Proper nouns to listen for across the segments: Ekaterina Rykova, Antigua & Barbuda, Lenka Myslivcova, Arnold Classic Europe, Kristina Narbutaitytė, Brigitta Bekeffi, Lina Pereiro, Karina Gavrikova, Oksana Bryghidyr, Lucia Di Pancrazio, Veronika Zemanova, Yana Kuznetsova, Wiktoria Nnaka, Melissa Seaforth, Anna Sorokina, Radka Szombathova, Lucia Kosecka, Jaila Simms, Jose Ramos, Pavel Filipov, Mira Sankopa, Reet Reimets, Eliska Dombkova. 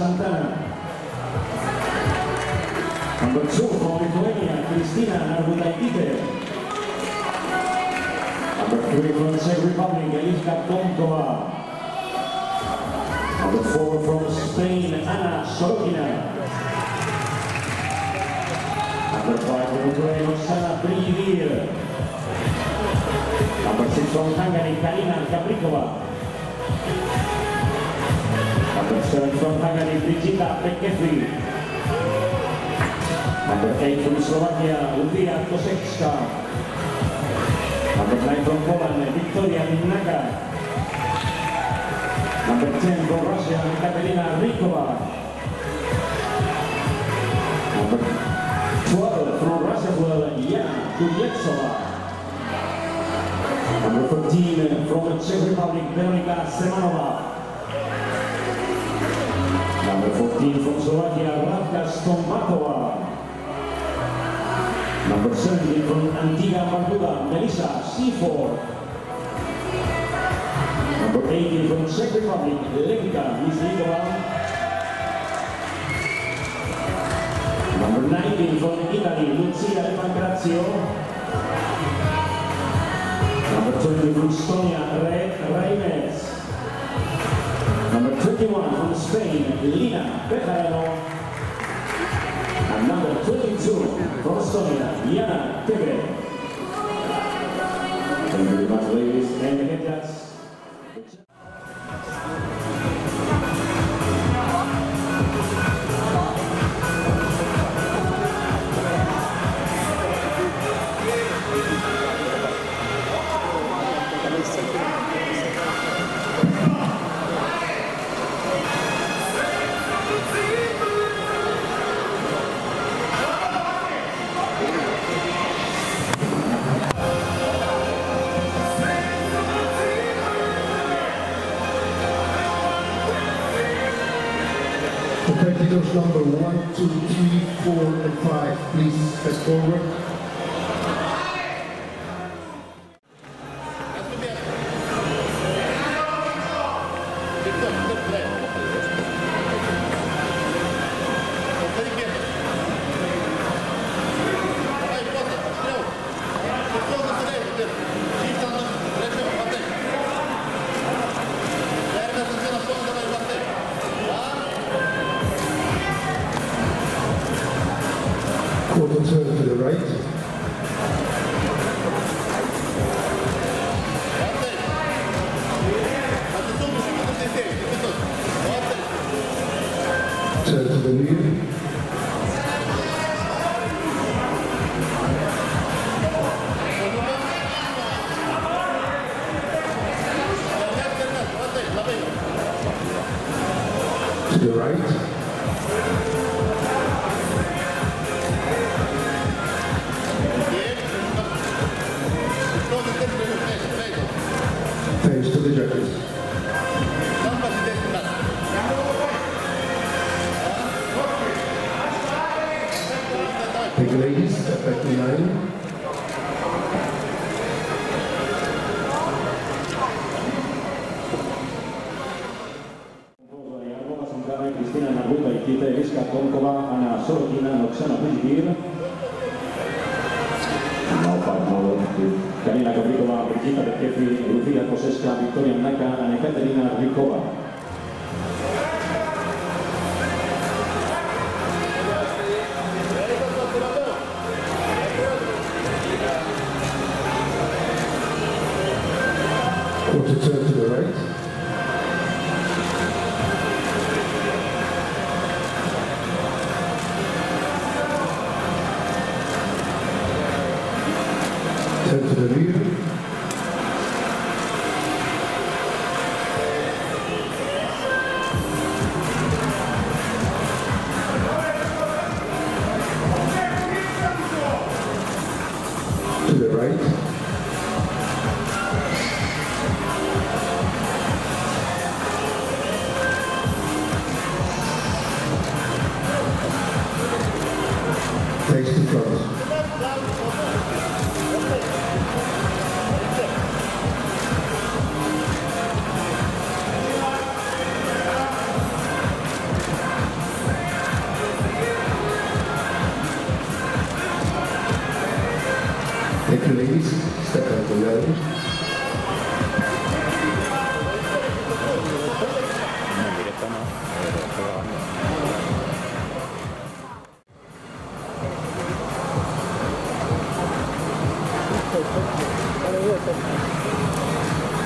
Santana. Number 2 from Lithuania, Kristina Narbutaitytė. Number 3 from the Czech Republic, Eliska Dombkova. Number 4 from Spain, Anna Sorokina. Number 5 from Ukraine, Oksana Bryghidyr. Number 6 from Hungary, Karina Gavrikova. Number 7 from Hungary, Brigitta Bekeffi. Number 8 from Slovakia, Lucia Kosecka. Number 9 from Poland, Wiktoria Nnaka. Number 10 from Russia, Ekaterina Rykova. Number 12 from Russia, Yana Kuznetsova. Number 14 from the Czech Republic, Veronika Zemanova. Number 14 from Slovakia, Radka Szombathova. Number 17 from Antigua and Barbuda, Melissa Seaforth. Number 18 from Czech Republic, Lenka Myslivcova. Number 19 from Italy, Lucia Di Pancrazio. Number 20 from Estonia, Reet Reimets. Number 21 from Spain, Lina Pereiro. And number 22 from Estonia, Yana Kuznetsova. Thank you very much, ladies and gents. Competitors number 1, 2, 3, 4, and 5, please step forward. Karina Gavrikova, Brigitta Bekeffi, Lucia Kosecka, Wiktoria Nnaka, and Ekaterina Rykova. Quarter turn to the right. Thanks to Charles.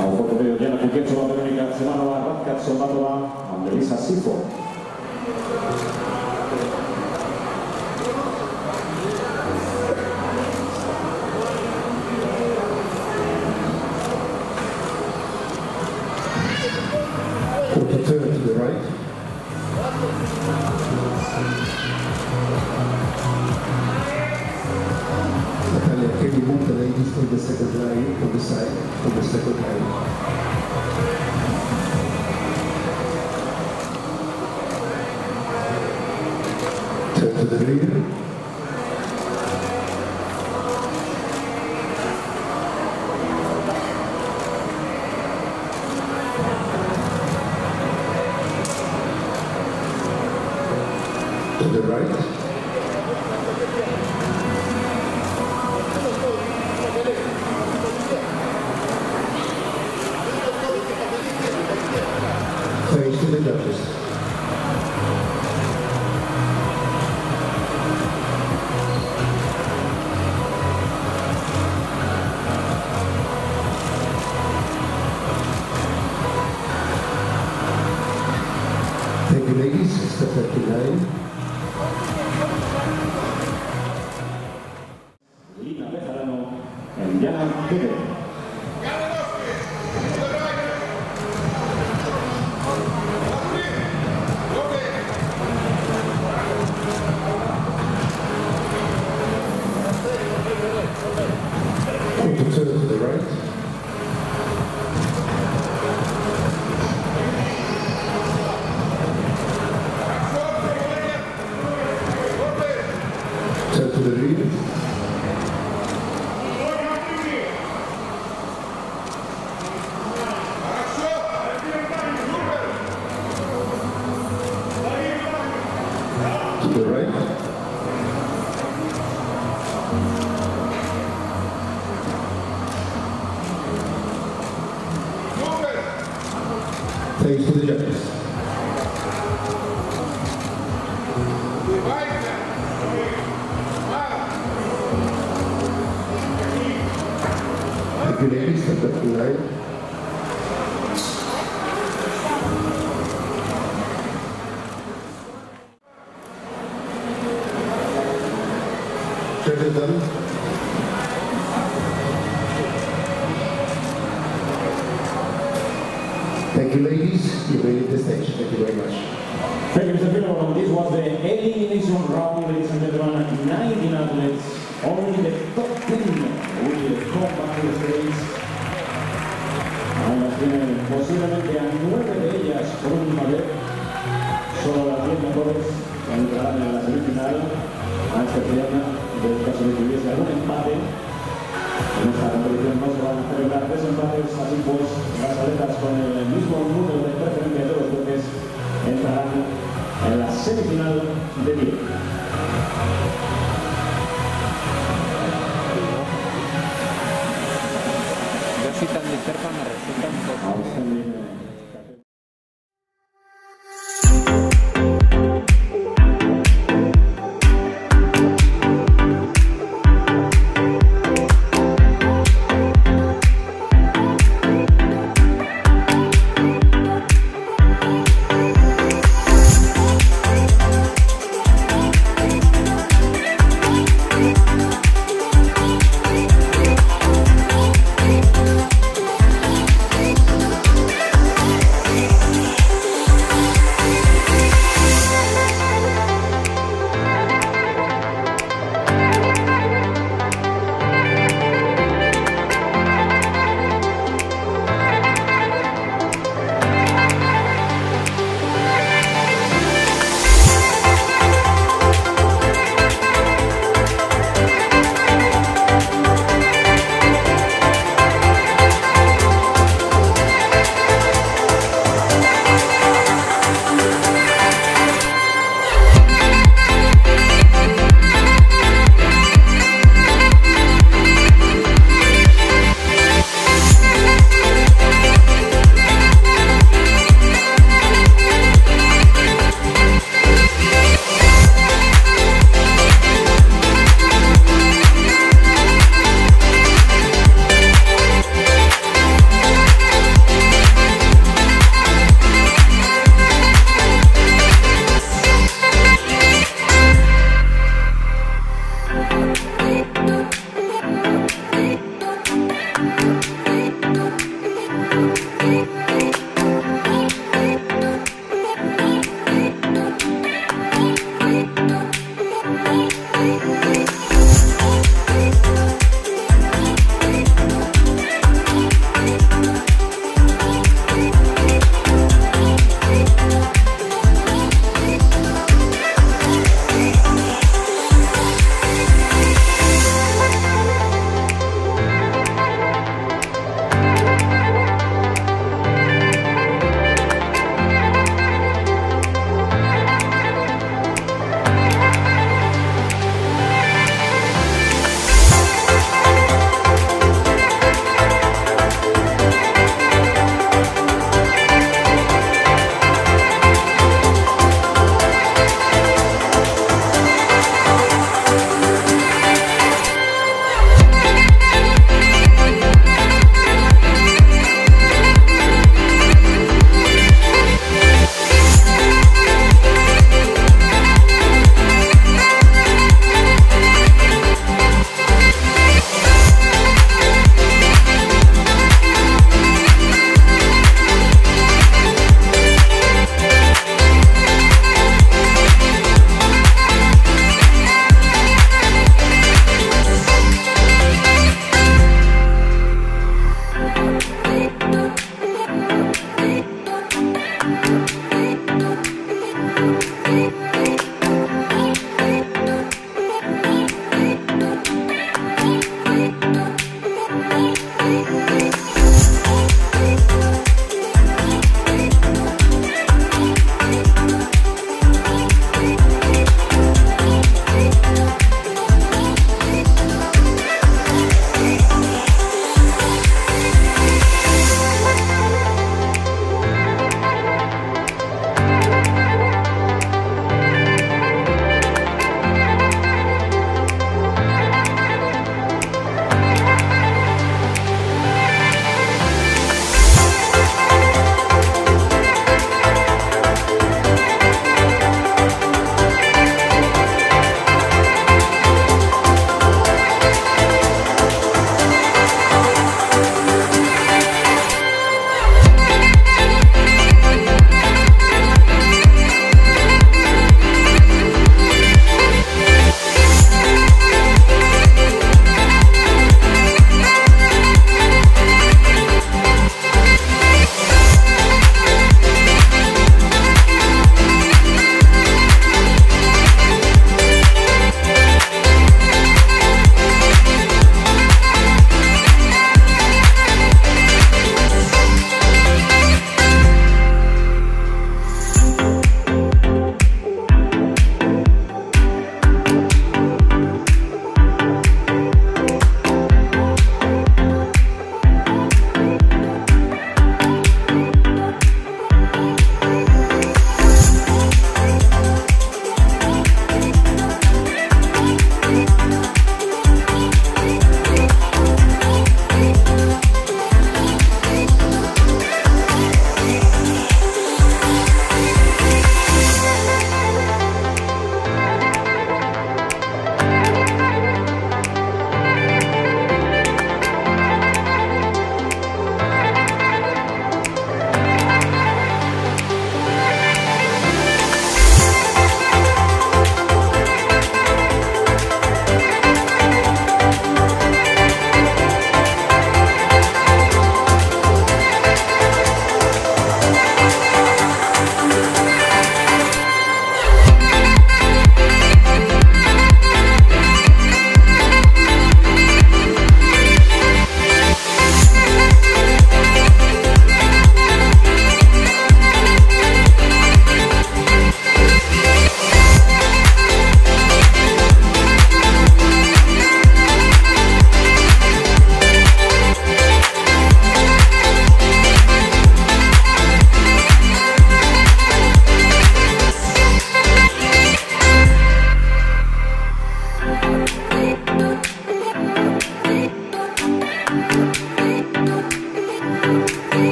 Au fronte de Yana Kuznetsova, Veronika Zemanova, Radka Szombathova, and Melissa Seaforth. From the second line, from the side, from the second line. Turn to the rear. To the right. Lina Pereiro and Yana Kuznetsova. Thanks to the judges. Thank you, ladies. Have a good night. Treasure them. Thank you, ladies. You made it the stage. Thank you very much. Thank you, Mr. Pillow. This was the elimination round, ladies and gentlemen. 19 athletes, only the top 10 will come back to the stage. Ahora tienen posiblemente a 9 de ellas por última vez. Solo las 10 mejores entrarán en la semifinal, a excepción del caso de que hubiese algún empate. En esta competición no se van a celebrar desempates, así pues las atletas con el mismo número de preferencia de los jueces entrarán en la semifinal de Río.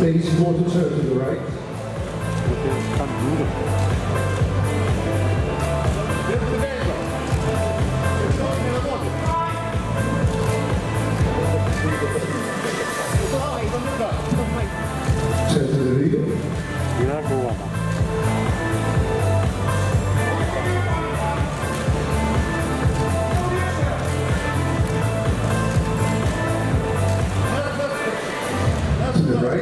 There is more to turn to the right. Turn to the legal. To the right.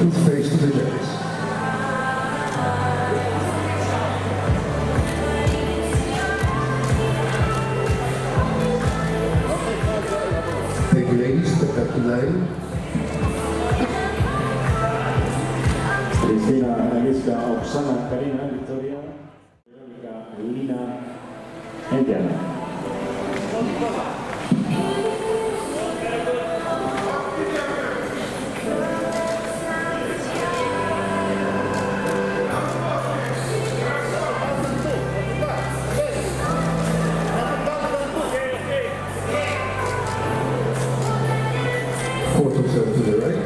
And face to the left. Thank you, ladies. Step back to line. Kristina, Eliska, Oksana, Karina, Wiktoria, Veronika, Lina. And Yana. Quarter turn to the right.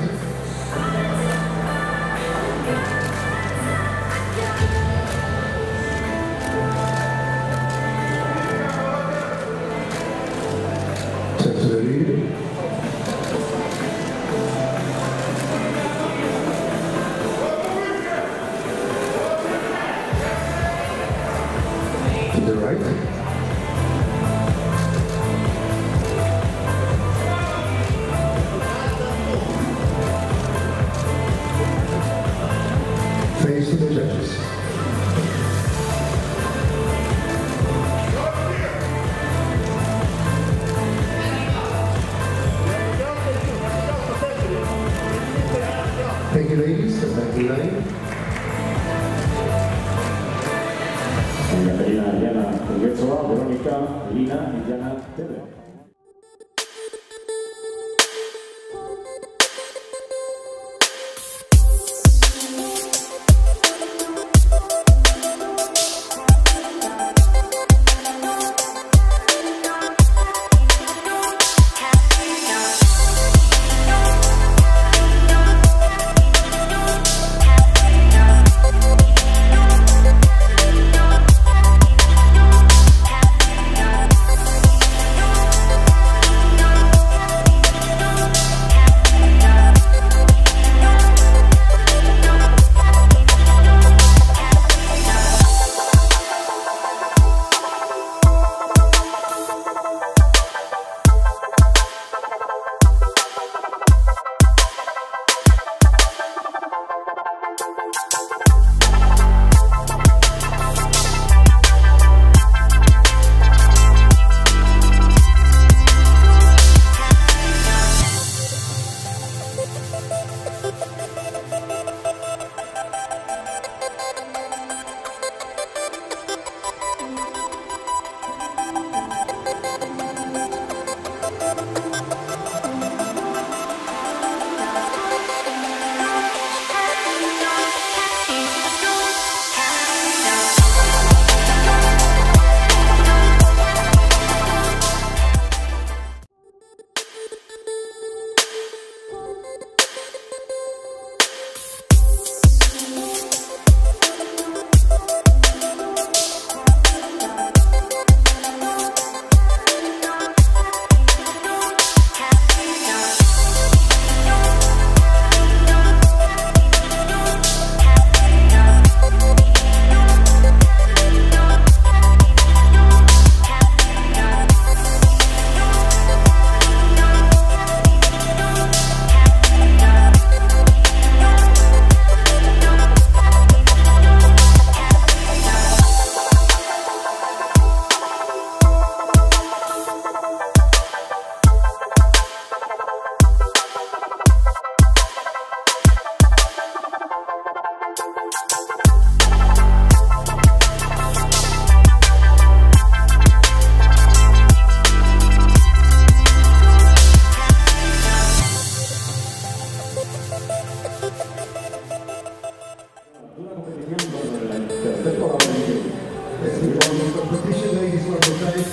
competition, ladies, one more time.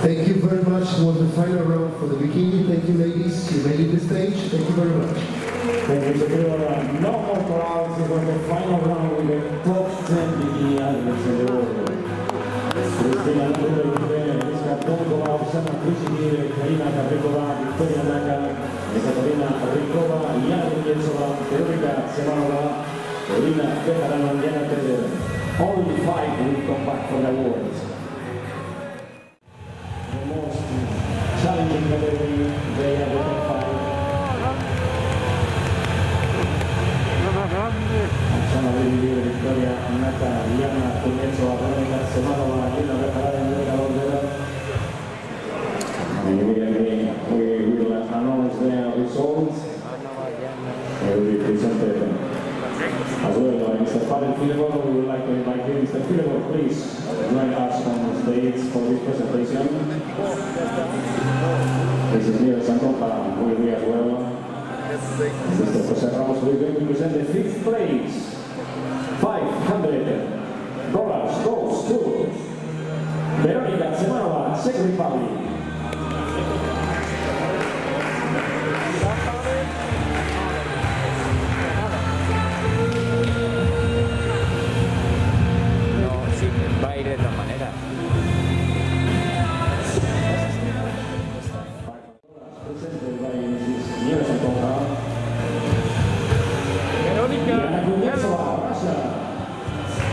Thank you very much. It was the final round for the bikini. Thank you, ladies. You made it to stage. Thank you very much. Thank you, Ekaterina. No more crowds. It was the final round with the top 10 bikini athletes in the world. Lucia Dombkova, Oksana Bryghidyr, Karina Gavrikova, Wiktoria Nnaka, Ekaterina Rykova, Yana Kuznetsova, Veronika Zemanova, Lina Pereiro, and Yana Pereiro. Only 5 will come back from the awards. Challenging category, they have the top 5. Oksana Bryghidyr, Wiktoria Nnaka, Yana Kuznetsova, Veronika Zemanova, Lina Pereiro, and Reet Reimets. We will announce their results. They will be presented as well by Mr. Pavel Filipov. We would like to invite you, Mr. Filipov, please join us on stage for this presentation. Mrs. Mira Sankopa will be as well. Mr. Jose Ramos will be going to present the 5th place. $500 goes to Veronika Zemanova, Czech Republic. No, sí, va a ir de esta manera.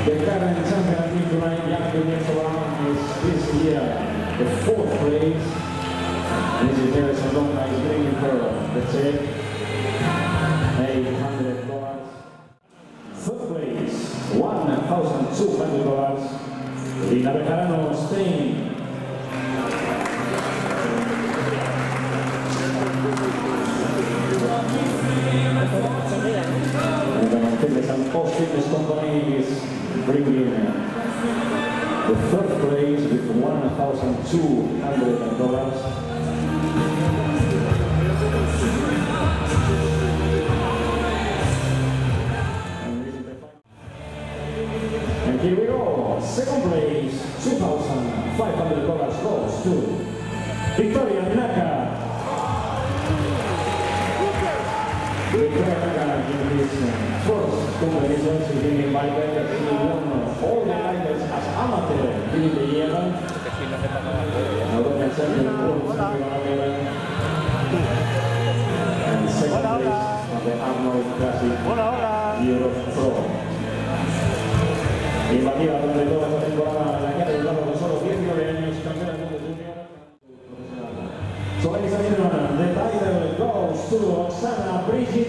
The current champion in tonight, Yana Kuznetsova, is this year the 4th place. Mrs. Melissa Seaforth is bringing her the check, $800. 3rd place, $1,200. Lina Pereiro, Spain. 3rd place with $1,200. And here we go. 2nd place, $2,500 goes to Wiktoria Nnaka. Wiktoria Nnaka in this first competition is being invited to win all the items as amateur in the event. And 2nd place of the Arnold Classic Europe Pro. Invativa durante toda esta temporada la que ha debutado con solo 19 años, campeona del mundo junior. So ladies and gentlemen, the title goes to Oksana Bryghidyr.